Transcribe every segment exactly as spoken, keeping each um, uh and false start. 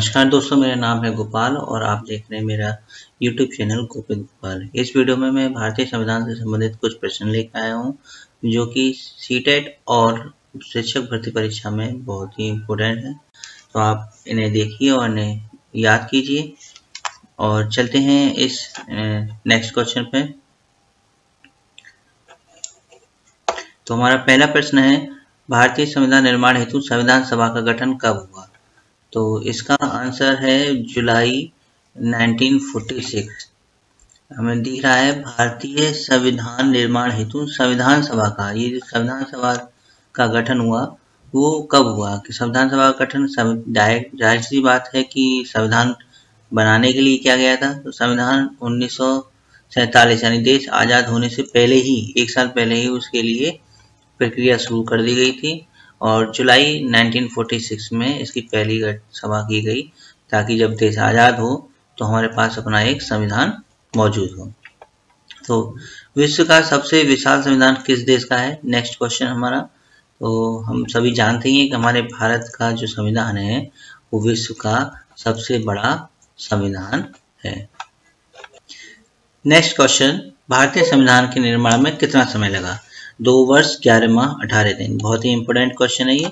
नमस्कार दोस्तों, मेरा नाम है गोपाल और आप देख रहे हैं मेरा YouTube चैनल गोपित गोपाल। इस वीडियो में मैं भारतीय संविधान से संबंधित कुछ प्रश्न लेकर आया हूं जो कि सीटेट और शिक्षक भर्ती परीक्षा में बहुत ही इम्पोर्टेंट है। तो आप इन्हें देखिए और इन्हें याद कीजिए और चलते हैं इस नेक्स्ट क्वेश्चन पे। तो हमारा पहला प्रश्न है, भारतीय संविधान निर्माण हेतु संविधान सभा का गठन कब हुआ? तो इसका आंसर है जुलाई उन्नीस सौ छियालीस। हमें दिख रहा है भारतीय संविधान निर्माण हेतु संविधान सभा का, ये जो संविधान सभा का गठन हुआ वो कब हुआ कि संविधान सभा का गठन डायरेक्ट जाहिर सी बात है कि संविधान बनाने के लिए किया गया था। तो संविधान उन्नीस सौ सैंतालीस यानी देश आज़ाद होने से पहले ही, एक साल पहले ही उसके लिए प्रक्रिया शुरू कर दी गई थी और जुलाई उन्नीस सौ छियालीस में इसकी पहली सभा की गई ताकि जब देश आज़ाद हो तो हमारे पास अपना एक संविधान मौजूद हो। तो विश्व का सबसे विशाल संविधान किस देश का है? नेक्स्ट क्वेश्चन हमारा। तो हम सभी जानते ही हैं कि हमारे भारत का जो संविधान है वो विश्व का सबसे बड़ा संविधान है। नेक्स्ट क्वेश्चन, भारतीय संविधान के निर्माण में कितना समय लगा? दो वर्ष ग्यारह माह अठारह दिन। बहुत ही इंपॉर्टेंट क्वेश्चन है ये।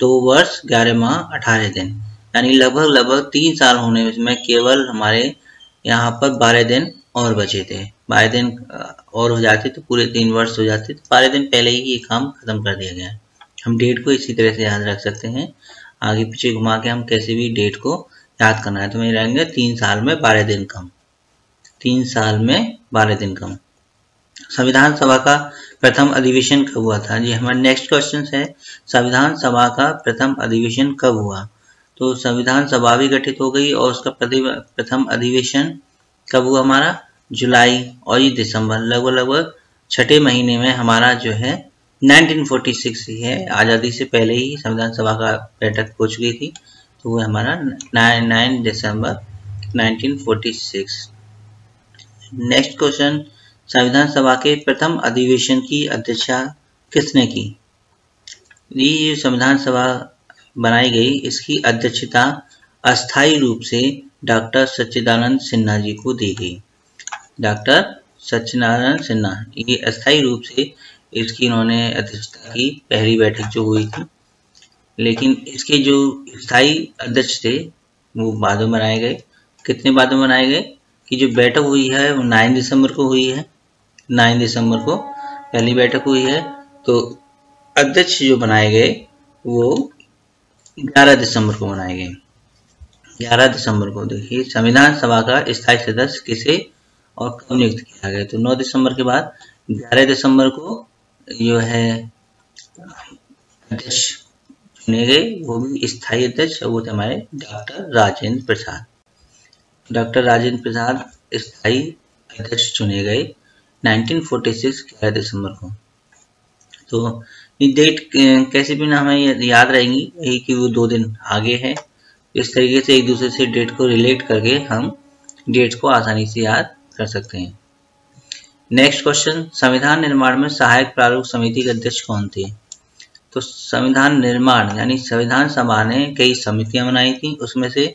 दो वर्ष ग्यारह माह अठारह दिन यानी लगभग लगभग तीन साल होने में केवल हमारे यहाँ पर बारह दिन और बचे थे। बारह दिन और हो जाते तो पूरे तीन वर्ष हो जाते। तो बारह दिन पहले ही ये काम खत्म कर दिया गया। हम डेट को इसी तरह से याद रख सकते हैं, आगे पीछे घुमा के हम कैसे भी डेट को याद करना है। तो मेरे रहेंगे तीन साल में बारह दिन कम, तीन साल में बारह दिन कम। संविधान सभा का प्रथम अधिवेशन कब हुआ था? ये हमारा नेक्स्ट क्वेश्चन है, संविधान सभा का प्रथम अधिवेशन कब हुआ? तो संविधान सभा भी गठित हो गई और उसका प्रथम अधिवेशन कब हुआ हमारा? जुलाई और ये दिसंबर, लगभग लगभग छठे महीने में हमारा जो है उन्नीस सौ छियालीस ही है। आज़ादी से पहले ही संविधान सभा का बैठक हो चुकी थी। तो वह हमारा नौ दिसंबर उन्नीस सौ छियालीस। नेक्स्ट क्वेश्चन, संविधान सभा के प्रथम अधिवेशन की अध्यक्षता किसने की? ये संविधान सभा बनाई गई, इसकी अध्यक्षता अस्थायी रूप से डॉक्टर सच्चिदानंद सिन्हा जी को दी गई। डॉक्टर सच्चिदानंद सिन्हा ये अस्थायी रूप से इसकी इन्होंने अध्यक्षता की, पहली बैठक जो हुई थी। लेकिन इसके जो स्थायी अध्यक्ष थे वो बाद में बनाए गए। कितने बाद में बनाए गए कि जो बैठक हुई है वो नौ दिसंबर को हुई है, नौ दिसंबर को पहली बैठक हुई है। तो अध्यक्ष जो बनाए गए वो ग्यारह दिसंबर को बनाए गए, ग्यारह दिसंबर को। देखिए संविधान सभा का स्थायी सदस्य किसे और कब नियुक्त किया गया? तो नौ दिसंबर के बाद ग्यारह दिसंबर को जो है अध्यक्ष चुने गए, वो भी स्थायी अध्यक्ष, वो थे हमारे डॉक्टर राजेंद्र प्रसाद। डॉक्टर राजेंद्र प्रसाद स्थायी अध्यक्ष चुने गए उन्नीस सौ छियालीस ग्यारह दिसंबर को। तो ये डेट कैसे भी ना हमें याद रहेंगी, यही कि वो दो दिन आगे है। इस तरीके से एक दूसरे से डेट को रिलेट करके हम डेट को आसानी से याद कर सकते हैं। नेक्स्ट क्वेश्चन, संविधान निर्माण में सहायक प्रारूप समिति के अध्यक्ष कौन थे? तो संविधान निर्माण यानी संविधान सभा ने कई समितियां बनाई थी, उसमें से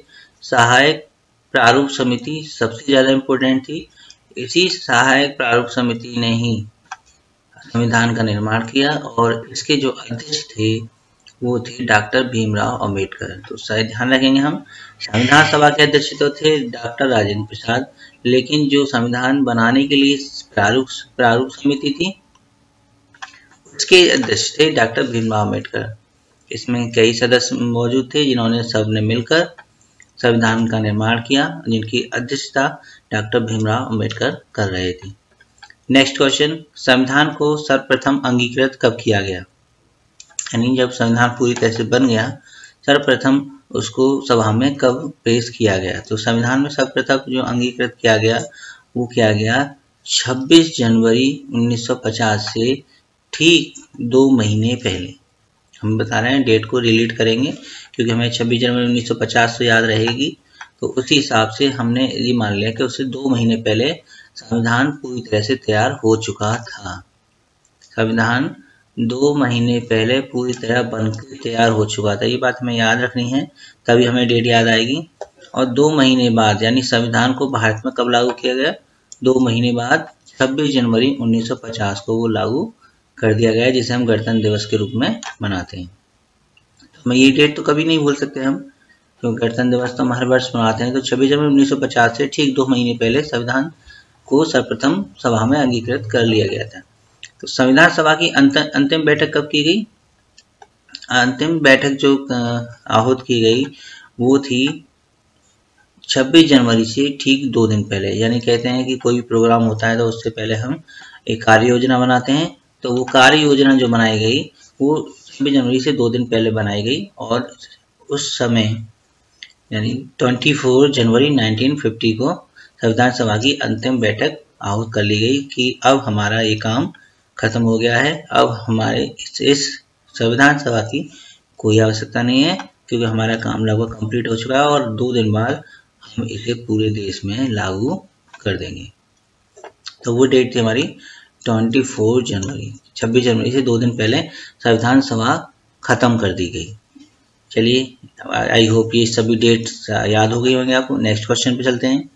सहायक प्रारूप समिति सबसे ज्यादा इम्पोर्टेंट थी। इसी सहायक प्रारूप समिति ने ही संविधान का निर्माण किया और इसके जो अध्यक्ष थे वो थे डॉक्टर भीमराव अंबेडकर। तो शायद ध्यान रखेंगे हम, संविधान सभा के अध्यक्ष तो थे डॉक्टर राजेंद्र प्रसाद, लेकिन जो संविधान बनाने के लिए प्रारूप प्रारूप समिति थी उसके अध्यक्ष थे डॉक्टर भीमराव अंबेडकर। इसमें कई सदस्य मौजूद थे जिन्होंने सबने मिलकर संविधान का निर्माण किया, जिनकी अध्यक्षता डॉक्टर भीमराव अंबेडकर कर रहे थे। नेक्स्ट क्वेश्चन, संविधान को सर्वप्रथम अंगीकृत कब किया गया? यानी जब संविधान पूरी तरह से बन गया, सर्वप्रथम उसको सभा में कब पेश किया गया? तो संविधान में सर्वप्रथम जो अंगीकृत किया गया वो किया गया छब्बीस जनवरी उन्नीस सौ पचास से ठीक दो महीने पहले। हम बता रहे हैं डेट को रिलेट करेंगे क्योंकि हमें छब्बीस जनवरी उन्नीस सौ पचास से याद रहेगी। तो उसी हिसाब से हमने ये मान लिया कि उससे दो महीने पहले संविधान पूरी तरह से तैयार हो चुका था। संविधान दो महीने पहले पूरी तरह बनकर तैयार हो चुका था। ये बात हमें याद रखनी है, तभी हमें डेट याद आएगी। और दो महीने बाद यानी संविधान को भारत में कब लागू किया गया? दो महीने बाद छब्बीस जनवरी उन्नीस सौ पचास को वो लागू कर दिया गया, जिसे हम गणतंत्र दिवस के रूप में मनाते हैं। हमें ये डेट तो कभी नहीं भूल सकते हम, क्योंकि गणतंत्र दिवस तो हम हर वर्ष मनाते हैं। तो छब्बीस जनवरी उन्नीस सौ पचास से ठीक दो महीने पहले संविधान को सर्वप्रथम सभा में अंगीकृत कर लिया गया था। तो संविधान सभा की अंतिम बैठक कब की गई? अंतिम बैठक जो आहूत की गई वो थी छब्बीस जनवरी से ठीक दो दिन पहले। यानी कहते हैं कि कोई भी प्रोग्राम होता है तो उससे पहले हम एक कार्य योजना बनाते हैं, तो वो कार्य योजना जो बनाई गई वो छब्बीस जनवरी से दो दिन पहले बनाई गई। और उस समय यानी चौबीस जनवरी उन्नीस सौ पचास को संविधान सभा की अंतिम बैठक आहूत कर ली गई कि अब हमारा ये काम खत्म हो गया है, अब हमारे इस, इस संविधान सभा की कोई आवश्यकता नहीं है, क्योंकि हमारा काम लगभग कंप्लीट हो चुका है और दो दिन बाद हम इसे पूरे देश में लागू कर देंगे। तो वो डेट थी हमारी चौबीस जनवरी। छब्बीस जनवरी से दो दिन पहले संविधान सभा खत्म कर दी गई। चलिए, आई होप ये सभी डेट याद हो गई होंगे आपको। नेक्स्ट क्वेश्चन पे चलते हैं।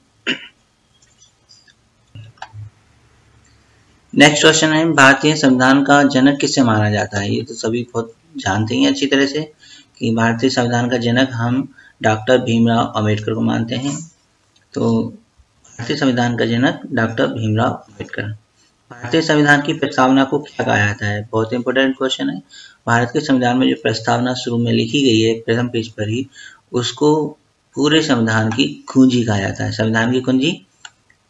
नेक्स्ट क्वेश्चन है, भारतीय संविधान का जनक किसे माना जाता है? ये तो सभी बहुत जानते हैं अच्छी तरह से कि भारतीय संविधान का जनक हम डॉक्टर भीमराव अंबेडकर को मानते हैं। तो भारतीय संविधान का जनक डॉक्टर भीमराव अंबेडकर। भारतीय संविधान की प्रस्तावना को क्या कहा जाता है? बहुत इंपॉर्टेंट क्वेश्चन है। भारत के संविधान में जो प्रस्तावना शुरू में लिखी गई है प्रथम पेज पर ही, उसको पूरे संविधान की कुंजी कहा जाता है। संविधान की कुंजी,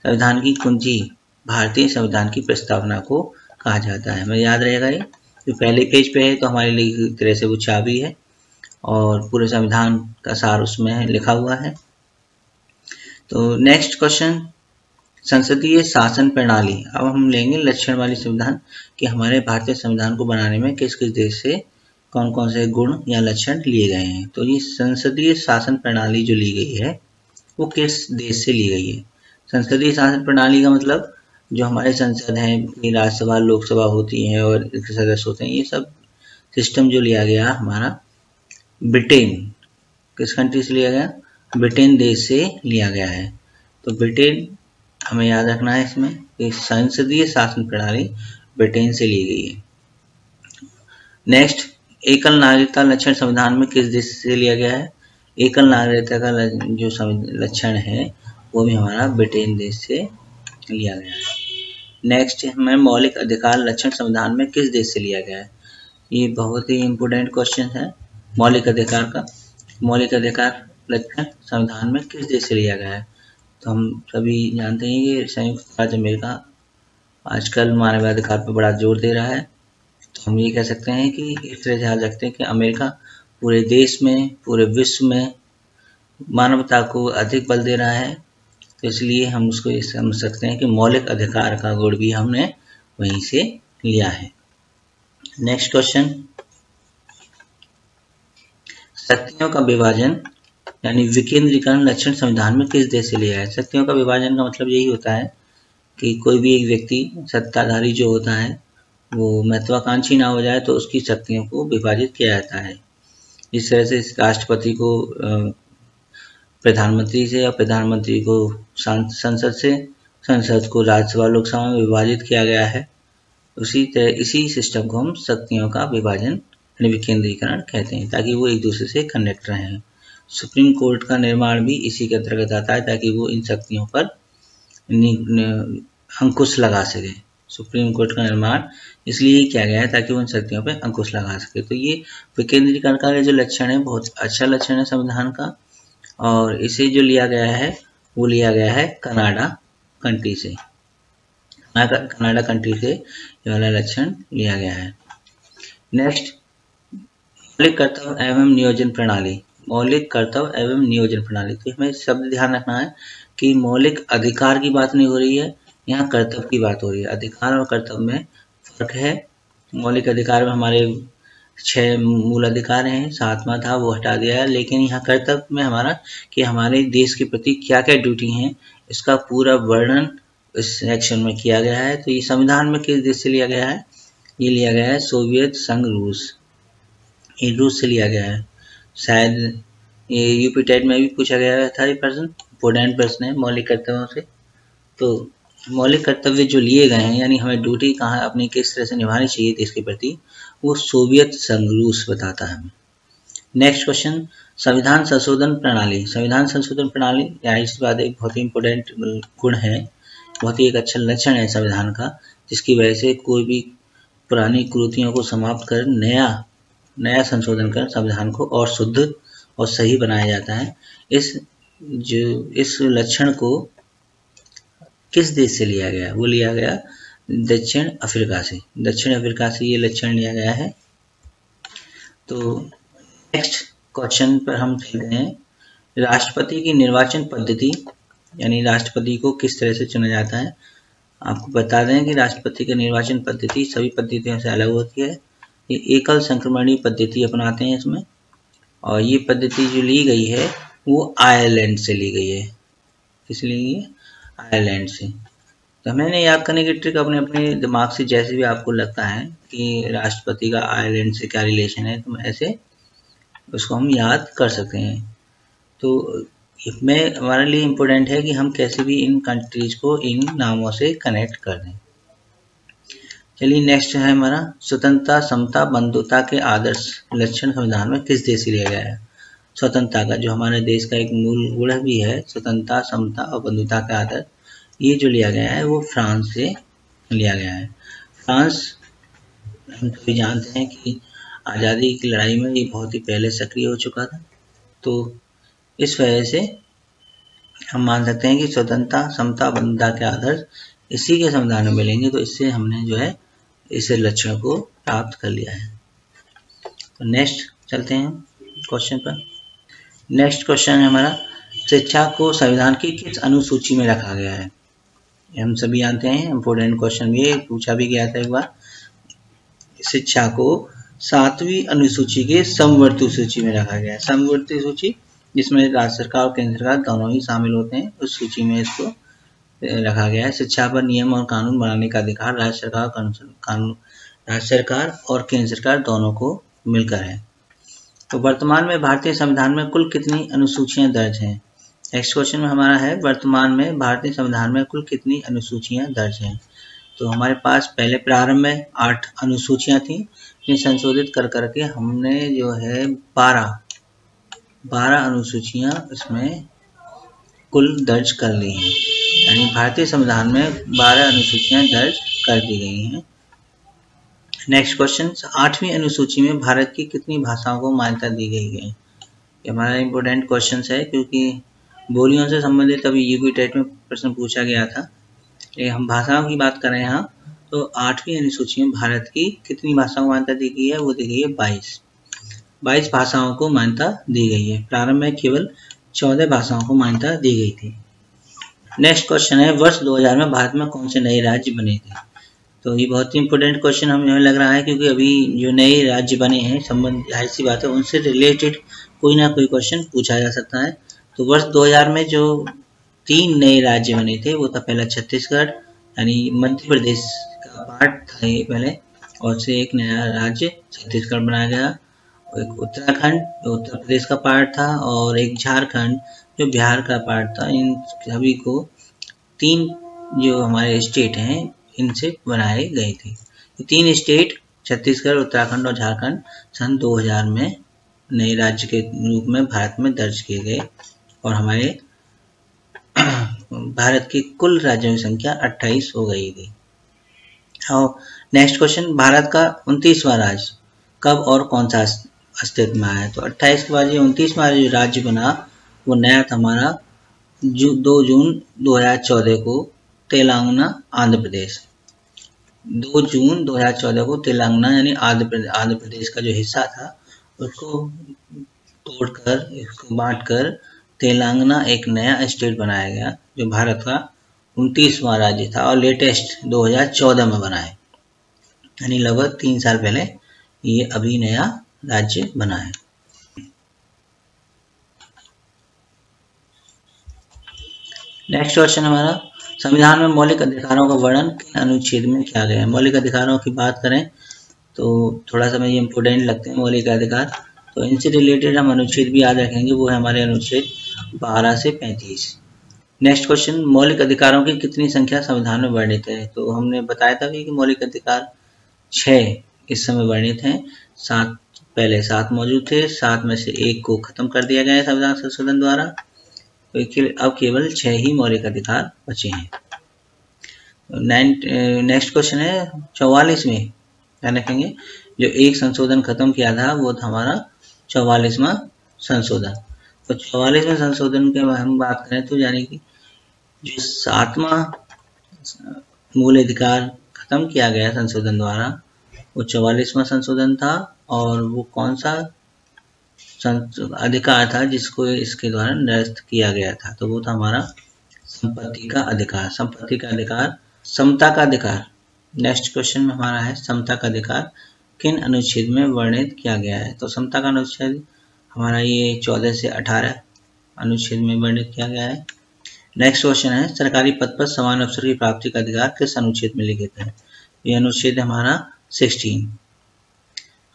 संविधान की कुंजी भारतीय संविधान की प्रस्तावना को कहा जाता है। हमें याद रहेगा ये जो पहले पेज पे है तो हमारे लिए एक तरह से वो चाबी है और पूरे संविधान का सार उसमें लिखा हुआ है। तो नेक्स्ट क्वेश्चन, संसदीय शासन प्रणाली। अब हम लेंगे लक्षण वाली संविधान कि हमारे भारतीय संविधान को बनाने में किस किस देश से कौन कौन से गुण या लक्षण लिए गए हैं। तो ये संसदीय शासन प्रणाली जो ली गई है वो किस देश से ली गई है? संसदीय शासन प्रणाली का मतलब जो हमारे संसद हैं, राज्यसभा लोकसभा होती है और इसके सदस्य होते हैं, ये सब सिस्टम जो लिया गया हमारा ब्रिटेन, किस कंट्री से लिया गया? ब्रिटेन देश से लिया गया है। तो ब्रिटेन हमें याद रखना है इसमें कि संसदीय शासन प्रणाली ब्रिटेन से ली गई है। नेक्स्ट, एकल नागरिकता लक्षण संविधान में किस देश से लिया गया है? एकल नागरिकता का जो लक्षण है वो भी हमारा ब्रिटेन देश से लिया गया है। नेक्स्ट हमें मौलिक अधिकार लक्षण संविधान में किस देश से लिया गया है? ये बहुत ही इम्पोर्टेंट क्वेश्चन है मौलिक अधिकार का। मौलिक अधिकार लक्षण संविधान में किस देश से लिया गया है? तो हम सभी जानते हैं कि संयुक्त राज्य अमेरिका आजकल मानवाधिकार पर बड़ा जोर दे रहा है। तो हम ये कह सकते हैं कि इस तरह से याद रखते हैं कि अमेरिका पूरे देश में, पूरे विश्व में मानवता को अधिक बल दे रहा है, तो इसलिए हम उसको ये समझ सकते हैं कि मौलिक अधिकार का गुण भी हमने वहीं से लिया है। नेक्स्ट क्वेश्चन, शक्तियों का विभाजन यानी विकेंद्रीकरण लक्षण संविधान में किस देश से लिया है? शक्तियों का विभाजन का मतलब यही होता है कि कोई भी एक व्यक्ति सत्ताधारी जो होता है वो महत्वाकांक्षी ना हो जाए, तो उसकी शक्तियों को विभाजित किया जाता है। इस तरह से राष्ट्रपति को प्रधानमंत्री से और प्रधानमंत्री को संसद से, संसद को राज्यसभा लोकसभा में विभाजित किया गया है। उसी तरह इसी सिस्टम को हम शक्तियों का विभाजन यानी विकेंद्रीकरण कहते हैं, ताकि वो एक दूसरे से कनेक्ट रहें। सुप्रीम कोर्ट का निर्माण भी इसी के अंतर्गत आता है, ताकि वो इन शक्तियों पर अंकुश लगा सके। सुप्रीम कोर्ट का निर्माण इसलिए किया गया है ताकि वो इन शक्तियों पर अंकुश लगा सके। तो ये विकेंद्रीकरण का जो लक्षण है बहुत अच्छा लक्षण है संविधान का, और इसे जो लिया गया है वो लिया गया है कनाडा कंट्री से। कनाडा कंट्री से ये वाला लक्षण लिया गया है। नेक्स्ट, मौलिक कर्तव्य एवं नियोजन प्रणाली। मौलिक कर्तव्य एवं नियोजन प्रणाली, तो हमें शब्द ध्यान रखना है कि मौलिक अधिकार की बात नहीं हो रही है, यहाँ कर्तव्य की बात हो रही है। अधिकार और कर्तव्य में फर्क है। मौलिक अधिकार में हमारे छह मूल अधिकार हैं, सातवां था वो हटा दिया है, लेकिन यहाँ कर्तव्य में हमारा कि हमारे देश के प्रति क्या क्या ड्यूटी हैं इसका पूरा वर्णन इस सेक्शन में किया गया है। तो ये संविधान में किस देश से लिया गया है? ये लिया गया है सोवियत संघ रूस, ये रूस से लिया गया है। शायद ये यूपी टेट में भी पूछा गया था, ये प्रश्न इंपोर्टेंट प्रश्न है मौलिक कर्तव्यों से। तो मौलिक कर्तव्य जो लिए गए हैं यानी हमें ड्यूटी कहाँ अपनी किस तरह से निभानी चाहिए देश के प्रति, वो सोवियत संघ रूस बताता है हमें। नेक्स्ट क्वेश्चन, संविधान संशोधन प्रणाली। संविधान संशोधन प्रणाली या इस बात एक बहुत ही इम्पोर्टेंट गुण है, बहुत ही एक अच्छा लक्षण है संविधान का, जिसकी वजह से कोई भी पुरानी कुरीतियों को समाप्त कर नया नया संशोधन कर संविधान को और शुद्ध और सही बनाया जाता है। इस जो इस लक्षण को किस देश से लिया गया, वो लिया गया दक्षिण अफ्रीका से। दक्षिण अफ्रीका से ये लक्षण लिया गया है। तो नेक्स्ट क्वेश्चन पर हम चल रहे हैं, राष्ट्रपति की निर्वाचन पद्धति यानी राष्ट्रपति को किस तरह से चुना जाता है। आपको बता दें कि राष्ट्रपति की निर्वाचन पद्धति सभी पद्धतियों से अलग होती है, ये एकल संक्रमणीय पद्धति अपनाते हैं इसमें, और ये पद्धति जो ली गई है वो आयरलैंड से ली गई है। किस लिए? आयरलैंड से। तो मैंने याद करने की ट्रिक अपने अपने दिमाग से, जैसे भी आपको लगता है कि राष्ट्रपति का आयरलैंड से क्या रिलेशन है, तो ऐसे उसको हम याद कर सकते हैं। तो इसमें हमारे लिए इम्पोर्टेंट है कि हम कैसे भी इन कंट्रीज को इन नामों से कनेक्ट कर दें। चलिए नेक्स्ट है हमारा, स्वतंत्रता समता बंधुता के आदर्श लक्षण संविधान में किस देश से लिया गया है। स्वतंत्रता का जो हमारे देश का एक मूल गुण भी है, स्वतंत्रता समता और बंधुता का आदर्श, ये जो लिया गया है वो फ्रांस से लिया गया है। फ्रांस हम सभी जानते हैं कि आज़ादी की लड़ाई में ये बहुत ही पहले सक्रिय हो चुका था, तो इस वजह से हम मान सकते हैं कि स्वतंत्रता समता बंधुता के आदर्श इसी के संविधान में मिलेंगे। तो इससे हमने जो है इस लक्षण को प्राप्त कर लिया है। तो नेक्स्ट चलते हैं क्वेश्चन पर। नेक्स्ट क्वेश्चन है हमारा, शिक्षा को संविधान की किस अनुसूची में रखा गया है। हम सभी जानते हैं इम्पोर्टेंट क्वेश्चन, ये पूछा भी गया था एक बार। शिक्षा को सातवीं अनुसूची के समवर्ती सूची में रखा गया है। समवर्ती सूची जिसमें राज्य सरकार और केंद्र सरकार दोनों ही शामिल होते हैं, उस सूची में इसको रखा गया है। शिक्षा पर नियम और कानून बनाने का अधिकार राज्य सरकार कानून राज्य सरकार और केंद्र सरकार दोनों को मिलकर है। तो वर्तमान में भारतीय संविधान में कुल कितनी अनुसूचियां दर्ज हैं। नेक्स्ट क्वेश्चन में हमारा है, वर्तमान में भारतीय संविधान में कुल कितनी अनुसूचियां दर्ज हैं। तो हमारे पास पहले प्रारंभ में आठ अनुसूचियां थीं, जिन्हें संशोधित कर करके हमने जो है बारह बारह अनुसूचियां इसमें कुल दर्ज कर ली हैं, यानी भारतीय संविधान में बारह अनुसूचियां दर्ज कर दी गई हैं। नेक्स्ट क्वेश्चन, आठवीं अनुसूची में भारत की कितनी भाषाओं को मान्यता दी गई है। ये हमारा इम्पोर्टेंट क्वेश्चन है, क्योंकि बोलियों से संबंधित अभी यूपी टेट में प्रश्न पूछा गया था। ये हम भाषाओं की बात कर रहे हैं यहाँ, तो आठवीं अनुसूची में भारत की कितनी भाषाओं को मान्यता दी गई है, वो दी गई है बाईस बाईस भाषाओं को मान्यता दी गई है। प्रारंभ में केवल चौदह भाषाओं को मान्यता दी गई थी। नेक्स्ट क्वेश्चन है, वर्ष दो हजार में भारत में कौन से नए राज्य बने थे। तो ये बहुत ही इंपॉर्टेंट क्वेश्चन हमें लग रहा है, क्योंकि अभी जो नए राज्य बने हैं संबंध जाहिर सी बात है उनसे रिलेटेड कोई ना कोई क्वेश्चन पूछा जा सकता है। तो वर्ष दो हजार में जो तीन नए राज्य बने थे, वो था पहला छत्तीसगढ़ यानी मध्य प्रदेश का पार्ट था ये पहले, और उससे एक नया राज्य छत्तीसगढ़ बनाया गया। एक उत्तराखंड उत्तर प्रदेश का पार्ट था, और एक झारखंड जो बिहार का पार्ट था। इन सभी को तीन जो हमारे स्टेट हैं इनसे बनाए गए थे। ये तीन स्टेट छत्तीसगढ़ उत्तराखंड और झारखंड सन दो हजार में नए राज्य के रूप में भारत में दर्ज किए गए, और हमारे भारत की कुल राज्यों की संख्या अट्ठाईस हो गई थी। और नेक्स्ट क्वेश्चन, भारत का उनतीसवां राज्य कब और कौन सा अस्तित्व में आया। तो अट्ठाईस के बाद ये उनतीसवां जो राज्य बना वो नया था हमारा जू दो जून दो हजार चौदह को तेलंगाना आंध्र प्रदेश। दो जून दो हजार चौदह को तेलंगाना यानी आंध्र आंध्र प्रदेश का जो हिस्सा था उसको तोड़कर इसको बांटकर तेलंगाना एक नया स्टेट बनाया गया, जो भारत का उनतीसवां राज्य था और लेटेस्ट दो हजार चौदह में बना है, यानी लगभग तीन साल पहले ये अभी नया राज्य बना है। नेक्स्ट क्वेश्चन हमारा, संविधान में मौलिक अधिकारों का वर्णन किन अनुच्छेद में किया गया है। मौलिक अधिकारों की बात करें तो थोड़ा सा मैं ये इम्पोर्टेंट लगते हैं मौलिक अधिकार। तो इनसे रिलेटेड हम अनुच्छेद भी याद रखेंगे, वो है हमारे अनुच्छेद बारह से पैंतीस। नेक्स्ट क्वेश्चन, मौलिक अधिकारों की कितनी संख्या संविधान में वर्णित है? तो हमने बताया था कि मौलिक अधिकार छः इस समय वर्णित हैं, सात पहले सात मौजूद थे, सात में से एक को खत्म कर दिया गया है संविधान संशोधन द्वारा, तो अब केवल छह ही मौलिक अधिकार बचे हैं। नेक्स्ट क्वेश्चन है चौवालीस में, ध्यान रखेंगे जो एक संशोधन खत्म किया था वो था हमारा चौवालीसवां संशोधन। तो चौवालीसवें संशोधन के हम बात करें तो यानी कि जो सातवां मूल अधिकार खत्म किया गया संशोधन द्वारा वो चौवालीसवां संशोधन था, और वो कौन सा अधिकार था जिसको इसके द्वारा निरस्त किया गया था? तो वो था हमारा संपत्ति का अधिकार, संपत्ति का अधिकार, समता का अधिकार। नेक्स्ट क्वेश्चन में हमारा है समता का अधिकार किन अनुच्छेद में वर्णित किया गया है? तो समता का अनुच्छेद हमारा ये चौदह से अठारह अनुच्छेद में वर्णित किया गया है। नेक्स्ट क्वेश्चन है सरकारी पद पर समान अवसर की प्राप्ति का अधिकार किस अनुच्छेद में लिखित है? ये अनुच्छेद हमारा सोलह,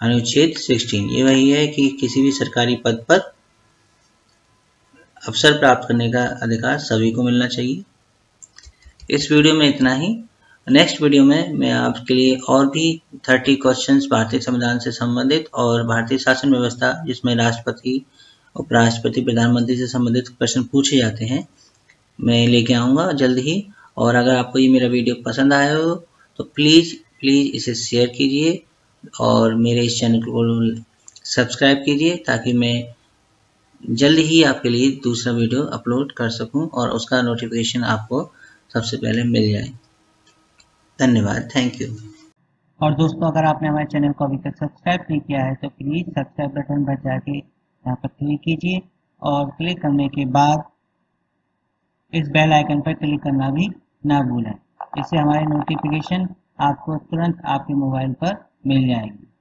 अनुच्छेद सोलह। ये वही है कि किसी भी सरकारी पद पर अवसर प्राप्त करने का अधिकार सभी को मिलना चाहिए। इस वीडियो में इतना ही। नेक्स्ट वीडियो में मैं आपके लिए और भी तीस क्वेश्चंस भारतीय संविधान से संबंधित और भारतीय शासन व्यवस्था जिसमें राष्ट्रपति, उपराष्ट्रपति, प्रधानमंत्री से संबंधित प्रश्न पूछे जाते हैं मैं लेके आऊँगा जल्द ही। और अगर आपको ये मेरा वीडियो पसंद आया हो तो प्लीज़ प्लीज़ इसे शेयर कीजिए और मेरे इस चैनल को सब्सक्राइब कीजिए ताकि मैं जल्द ही आपके लिए दूसरा वीडियो अपलोड कर सकूं और उसका नोटिफिकेशन आपको सबसे पहले मिल जाए। धन्यवाद, थैंक यू। और दोस्तों, अगर आपने हमारे चैनल को अभी तक सब्सक्राइब नहीं किया है तो प्लीज़ सब्सक्राइब बटन पर जाके यहाँ पर क्लिक कीजिए, और क्लिक करने के बाद इस बेल आइकन पर क्लिक करना भी ना भूलें। इससे हमारे नोटिफिकेशन आपको तुरंत आपके मोबाइल पर मिल जाएगी।